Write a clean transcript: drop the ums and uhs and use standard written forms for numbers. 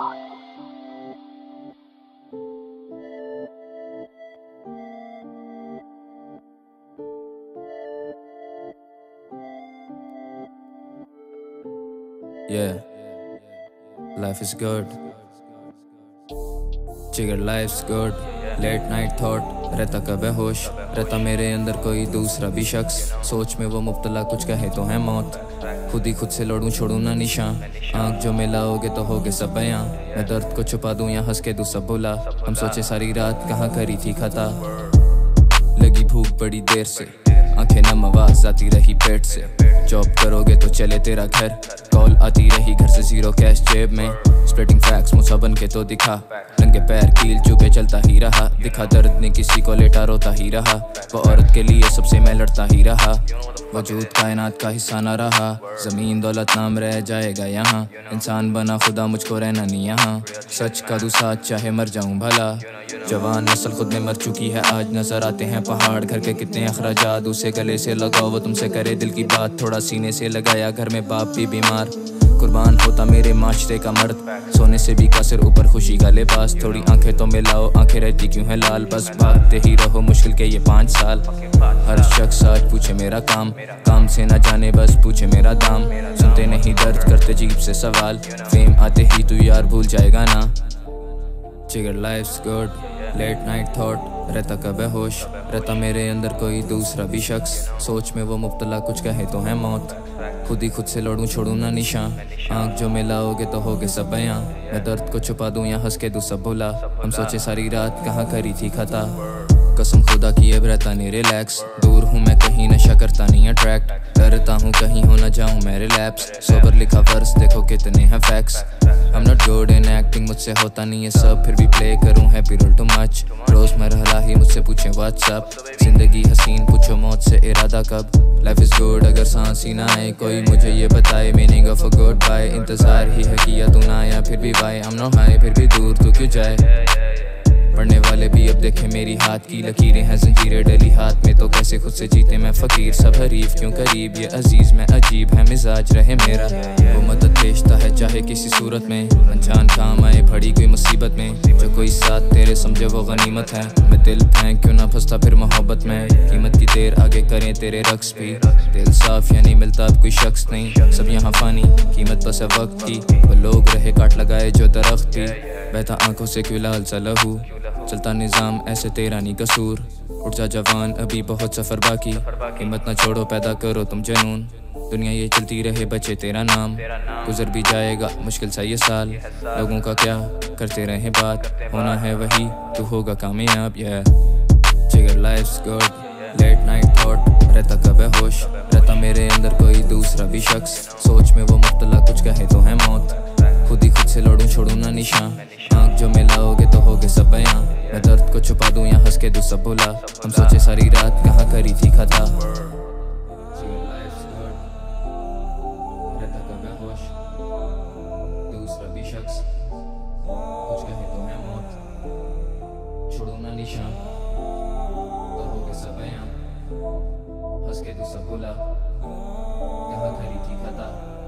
time. Yeah, life is good. Jigger, life's good. Late night thought रहता कब होश, रहता मेरे अंदर कोई दूसरा भी शख्स, सोच में वो मुब्तला कुछ कहे तो है मौत, खुद ही खुद से लड़ूं छोड़ूं ना निशान, आँख जो मिलाओगे तो होगे सब बयां, मैं दर्द को छुपा दूं या हंस के दूं सब भुला, हम सोचे सारी रात कहाँ करी थी खता, लगी भूख बड़ी देर से, आंखें नम आवाज आती रही पेट से, जॉब करोगे तो चले तेरा घर, कॉल आती रही घर से जीरो कैश जेब में, स्प्लिटिंग फैक्स मुसा बन के तो दिखा, नंगे पैर कील चुभे चलता ही रहा, दिखा दर्द ने किसी को लेटा रोता ही रहा, वो औरत के लिए सबसे मैं लड़ता ही रहा, वजूद कायनात का हिस्सा ना रहा, जमीन दौलत नाम रह जाएगा यहाँ, इंसान बना खुदा मुझको रहना नहीं यहाँ, सच का दूसरा चाहे मर जाऊँ भला, जवान नस्ल खुद में मर चुकी है, आज नजर आते हैं पहाड़ घर के कितने अखराजात, उसे गले से लगाओ वो तुमसे करे दिल की बात, थोड़ा सीने से लगाया घर में बाप भी बीमार, कुर्बान होता मेरे माशरे का मर्द, सोने से भी कासिर ऊपर खुशी का लिबास, थोड़ी आंखें तो मिलाओ आंखें रहती क्यों है लाल, बस भागते ही रहो मुश्किल के ये 5 साल, हर शख्स आज पूछे मेरा काम, काम से ना जाने बस पूछे मेरा दाम, सुनते नहीं दर्द करते जीभ से सवाल, फेम आते ही तू यार भूल जाएगा ना। जिगर life's good, late night thought रहता कब होश, रहता मेरे अंदर कोई दूसरा भी शख्स, सोच में वो मुब्तला कुछ कहे तो है मौत, खुद ही खुद से लड़ूं छोड़ूं ना निशान, आँख जो मिलाओगे तो होगे सब बयां, मैं दर्द को छुपा दूं या हंस के दूं सब भुला, हम सोचे सारी रात कहाँ करी थी खता, कसम खुदा की अब रहता नहीं रिलैक्स, दूर हूँ मैं कहीं नशा करता नहीं अट्रैक्ट, करता हूँ कहीं हो ना जाऊँ मैं रिलैप्स, सोबर लिखा वर्स देखो कितने हैं facts, I'm not good in acting मुझसे होता नहीं है सब, फिर भी प्ले करूँ है पिरोल टू मच, रोज मरहला ही मुझसे पूछें व्हाट्सअप, जिंदगी हसीन पूछो मौत से इरादा कब, लाइफ इज गुड अगर सांस ही ना आए कोई मुझे ये बताए meaning of a goodbye, इंतजार ही है किया तू ना आया फिर भी वाई, I'm not high फिर भी दूर तू क्यों जाए, पढ़ने वाले भी अब देखे मेरी हाथ की लकीरें हैं जंजीरें डली हाथ में, तो कैसे खुद से जीते मैं फकीर सब हरीफ क्यों करीब ये अजीज मैं अजीब है मिजाज रहे मेरा, वो मदद भेजता है चाहे किसी सूरत में, अनजान काम आए पड़ी कोई मुसीबत में, जो कोई साथ तेरे समझे वो गनीमत है, मैं दिल फेंक क्यों ना फंसता फिर मोहब्बत में, कीमत की देर आगे करें तेरे रक्स भी, दिल साफ यानी मिलता अब कोई शख्स नहीं, सब यहाँ फानी कीमत बस है वक्त की, वो लोग रहे काट लगाए जो दरख्त थी, बहता आंखों से क्यों लाल सा लहू, चलता निज़ाम ऐसे तेरा नहीं कसूर, उठ जा जवान अभी बहुत सफ़र बाकी, हिम्मत ना छोड़ो पैदा करो तुम जुनून, दुनिया ये चलती रहे बचे तेरा नाम, गुजर भी जाएगा मुश्किल सा ये साल, लोगों का क्या करते रहे बात, होना है वही तू होगा कामयाब, या जिगर life's good, late night thought रहता कब होश, रहता मेरे अंदर कोई दूसरा भी शख्स, सोच में वो मुब्तला कुछ कहे तो है मौत, खुद ही खुद से लड़ूं छोड़ूं ना निशान, आँख जो मिलाओगे तो होगे सब बयां, मैं दर्द को छुपा दूं या हंस के दूं सब भुला, हम सोचे सारी रात कहाँ करी थी खता, रहता कब होश, दूसरा भी शख्स कुछ कहे तो है मौत, छोड़ूं ना निशान हंस के तू सब बोला यहाँ खरी थी खता।